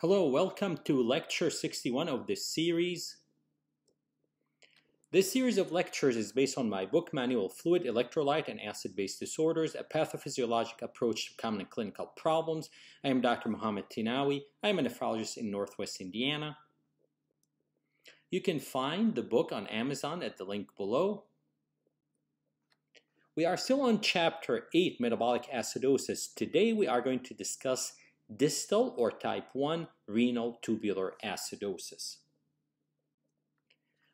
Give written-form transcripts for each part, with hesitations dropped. Hello, welcome to lecture 61 of this series. This series of lectures is based on my book, Manual Fluid, Electrolyte and Acid-Based Disorders, A Pathophysiologic Approach to Common Clinical Problems. I am Dr. Mohamed Tinawi. I am a nephrologist in Northwest Indiana. You can find the book on Amazon at the link below. We are still on Chapter 8, Metabolic Acidosis. Today we are going to discuss distal or type 1 renal tubular acidosis.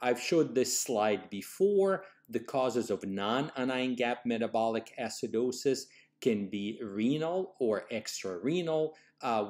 I've showed this slide before. The causes of non-anion gap metabolic acidosis can be renal or extrarenal.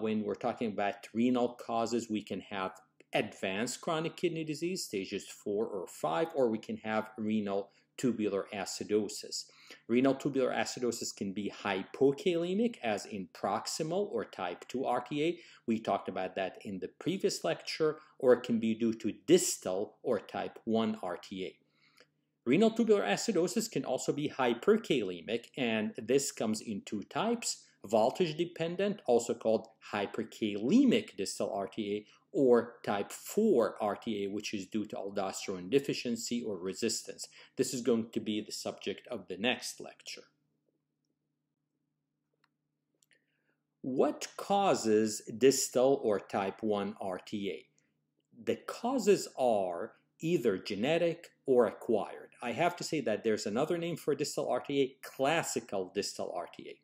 When we're talking about renal causes, we can have advanced chronic kidney disease, stages 4 or 5, or we can have renal tubular acidosis. Renal tubular acidosis can be hypokalemic, as in proximal or type 2 RTA. We talked about that in the previous lecture, or it can be due to distal or type 1 RTA. Renal tubular acidosis can also be hyperkalemic, and this comes in two types: voltage dependent, also called hyperkalemic distal RTA, or type 4 RTA, which is due to aldosterone deficiency or resistance. This is going to be the subject of the next lecture. What causes distal or type 1 RTA? The causes are either genetic or acquired. I have to say that there's another name for distal RTA, classical distal RTA.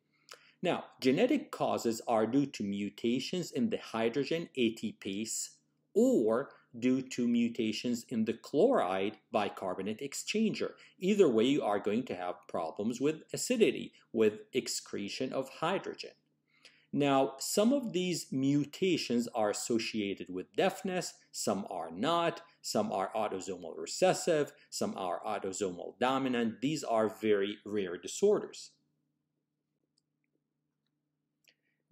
Now, genetic causes are due to mutations in the hydrogen ATPase or due to mutations in the chloride bicarbonate exchanger. Either way, you are going to have problems with acidity, with excretion of hydrogen. Now, some of these mutations are associated with deafness, some are not, some are autosomal recessive, some are autosomal dominant. These are very rare disorders.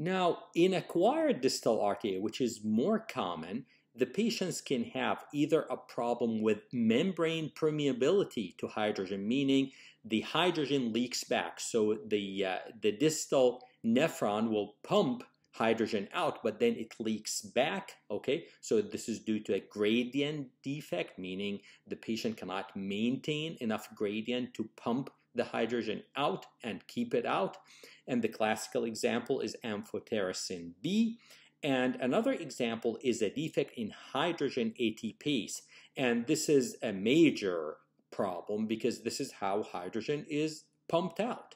Now, in acquired distal RTA, which is more common, the patients can have either a problem with membrane permeability to hydrogen, meaning the hydrogen leaks back, so the distal nephron will pump hydrogen out, but then it leaks back, okay? So this is due to a gradient defect, meaning the patient cannot maintain enough gradient to pump the hydrogen out and keep it out. And the classical example is amphotericin B. And another example is a defect in hydrogen ATPase. And this is a major problem because this is how hydrogen is pumped out.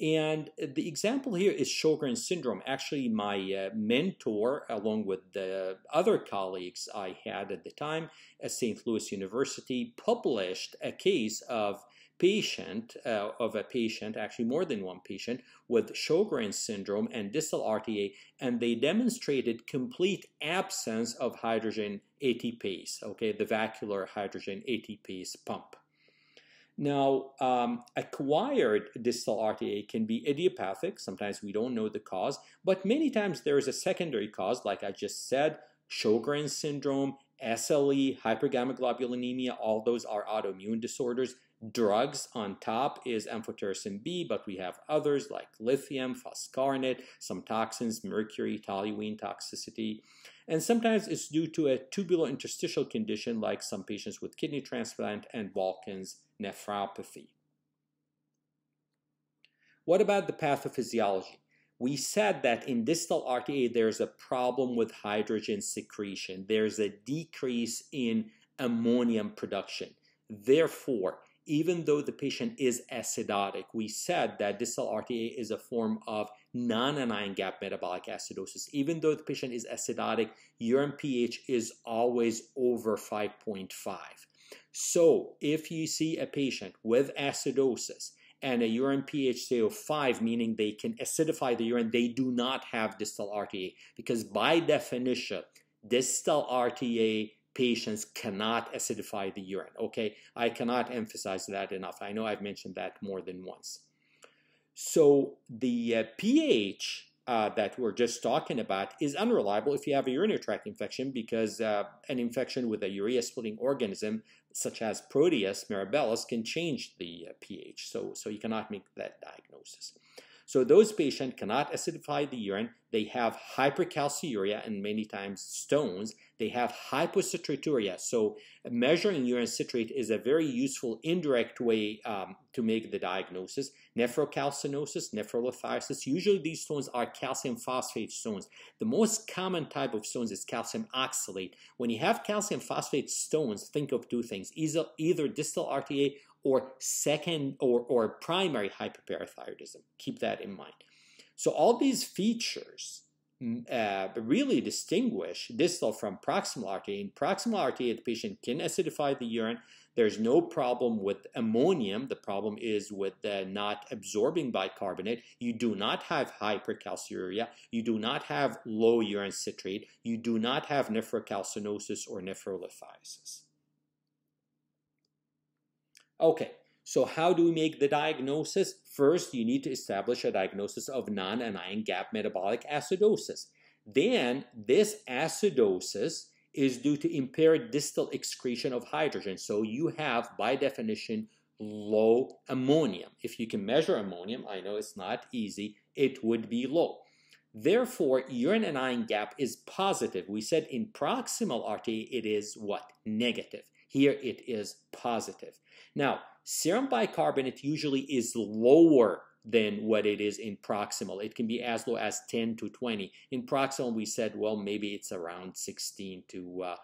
And the example here is Sjogren's syndrome. Actually, my mentor, along with the other colleagues I had at the time at St. Louis University, published a case of a patient, actually more than one patient, with Sjogren's syndrome and distal RTA, and they demonstrated complete absence of hydrogen ATPase, okay, the vacuolar hydrogen ATPase pump. Now, acquired distal RTA can be idiopathic. Sometimes we don't know the cause, but many times there is a secondary cause, like I just said, Sjogren's syndrome, SLE, hypergammaglobulinemia, all those are autoimmune disorders. Drugs on top is amphotericin B, but we have others like lithium, foscarnet, some toxins, mercury, toluene toxicity. And sometimes it's due to a tubulointerstitial condition like some patients with kidney transplant and Balkans nephropathy. What about the pathophysiology? We said that in distal RTA, there's a problem with hydrogen secretion. There's a decrease in ammonium production. Therefore, even though the patient is acidotic, we said that distal RTA is a form of non-anion gap metabolic acidosis. Even though the patient is acidotic, urine pH is always over 5.5. So if you see a patient with acidosis and a urine pH, say, of 5, meaning they can acidify the urine, they do not have distal RTA, because by definition, distal RTA patients cannot acidify the urine, okay? I cannot emphasize that enough. I know I've mentioned that more than once. So the pH that we're just talking about is unreliable if you have a urinary tract infection, because an infection with a urea-splitting organism, such as Proteus mirabilis, can change the pH, so you cannot make that diagnosis. So those patients cannot acidify the urine. They have hypercalciuria and many times stones. They have hypocitraturia. So measuring urine citrate is a very useful indirect way to make the diagnosis. Nephrocalcinosis, nephrolithiasis. Usually these stones are calcium phosphate stones. The most common type of stones is calcium oxalate. When you have calcium phosphate stones, think of two things, either distal RTA or second or primary hyperparathyroidism. Keep that in mind. So all these features really distinguish distal from proximal RTA. In proximal RTA, the patient can acidify the urine. There's no problem with ammonium. The problem is with not absorbing bicarbonate. You do not have hypercalciuria. You do not have low urine citrate. You do not have nephrocalcinosis or nephrolithiasis. Okay, so how do we make the diagnosis? First, you need to establish a diagnosis of non-anion gap metabolic acidosis. Then, this acidosis is due to impaired distal excretion of hydrogen. So you have, by definition, low ammonium. If you can measure ammonium, I know it's not easy, it would be low. Therefore, urine anion gap is positive. We said in proximal RTA, it is what? Negative. Here it is positive. Now, serum bicarbonate usually is lower than what it is in proximal. It can be as low as 10 to 20. In proximal, we said, well, maybe it's around 16 to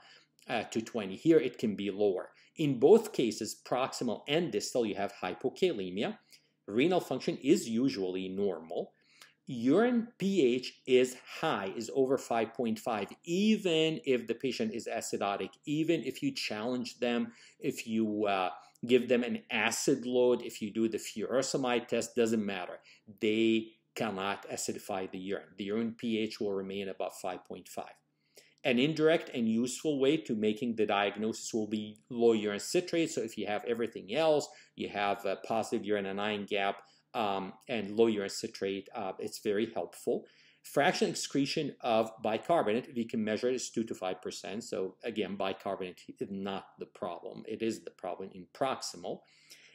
20. Here it can be lower. In both cases, proximal and distal, you have hypokalemia. Renal function is usually normal. Urine pH is high, is over 5.5, even if the patient is acidotic, even if you challenge them, if you give them an acid load, if you do the furosemide test, doesn't matter. They cannot acidify the urine. The urine pH will remain above 5.5. An indirect and useful way to making the diagnosis will be low urine citrate. So if you have everything else, you have a positive urine anion gap, and low urine citrate, it's very helpful. Fractional excretion of bicarbonate, if you can measure it, is 2 to 5%. So again, bicarbonate is not the problem. It is the problem in proximal.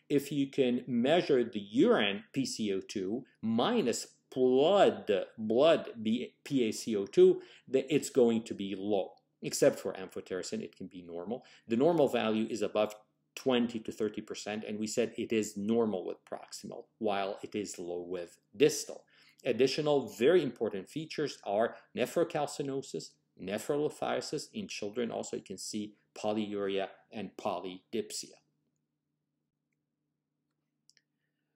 If you can measure the urine PCO2 minus blood PaCO2, then it's going to be low, except for amphotericin. It can be normal. The normal value is above 20 to 30%, and we said it is normal with proximal, while it is low with distal. Additional very important features are nephrocalcinosis, nephrolithiasis. In children also you can see polyuria and polydipsia.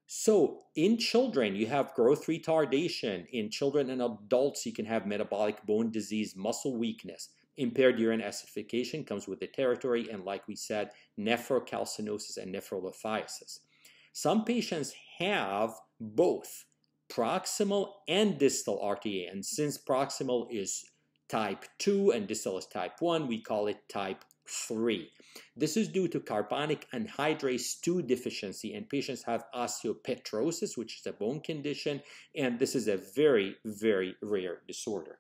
So in children, you have growth retardation. In children and adults, you can have metabolic bone disease, muscle weakness. Impaired urine acidification comes with the territory, and like we said, nephrocalcinosis and nephrolithiasis. Some patients have both proximal and distal RTA, and since proximal is type 2 and distal is type 1, we call it type 3. This is due to carbonic anhydrase 2 deficiency, and patients have osteopetrosis, which is a bone condition, and this is a very, very rare disorder.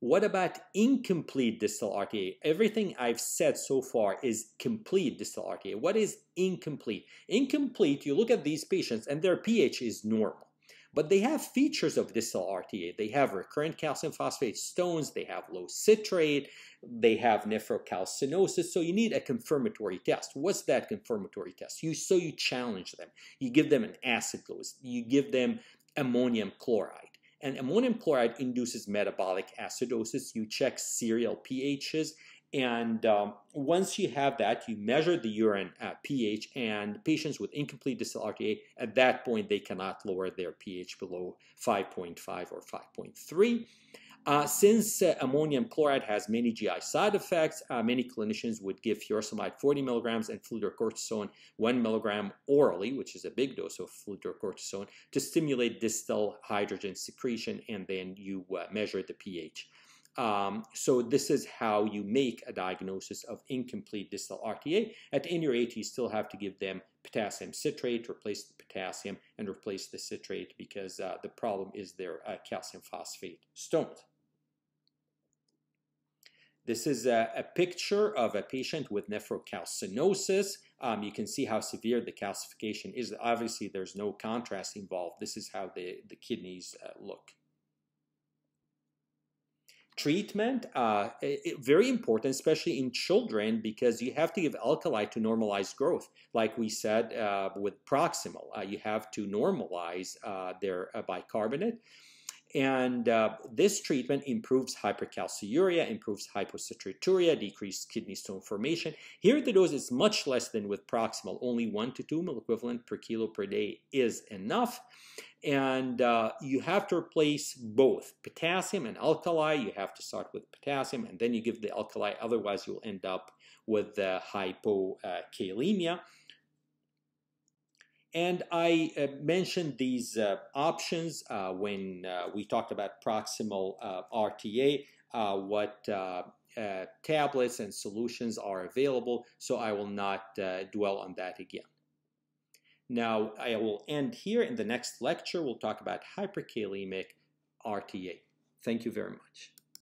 What about incomplete distal RTA? Everything I've said so far is complete distal RTA. What is incomplete? Incomplete, you look at these patients and their pH is normal, but they have features of distal RTA. They have recurrent calcium phosphate stones, they have low citrate, they have nephrocalcinosis, so you need a confirmatory test. What's that confirmatory test? So you challenge them. You give them an acid load. You give them ammonium chloride. And ammonium chloride induces metabolic acidosis. You check serial pHs, and once you have that, you measure the urine pH, and patients with incomplete distal RTA, at that point, they cannot lower their pH below 5.5 or 5.3. Since ammonium chloride has many GI side effects, many clinicians would give furosemide 40 milligrams and fludrocortisone 1 milligram orally, which is a big dose of fludrocortisone, to stimulate distal hydrogen secretion, and then you measure the pH. So this is how you make a diagnosis of incomplete distal RTA. At any rate, you still have to give them potassium citrate, replace the potassium, and replace the citrate because the problem is their calcium phosphate stones. This is a picture of a patient with nephrocalcinosis. You can see how severe the calcification is. Obviously, there's no contrast involved. This is how the kidneys look. Treatment, very important, especially in children, because you have to give alkali to normalize growth. Like we said with proximal, you have to normalize their bicarbonate. And this treatment improves hypercalciuria, improves hypocitraturia, decreases kidney stone formation. Here the dose is much less than with proximal. Only 1 to 2 mL equivalent per kilo per day is enough. And you have to replace both potassium and alkali. You have to start with potassium and then you give the alkali. Otherwise, you'll end up with hypokalemia. And I mentioned these options when we talked about proximal RTA, what tablets and solutions are available, so I will not dwell on that again. Now, I will end here. In the next lecture, we'll talk about hyperkalemic RTA. Thank you very much.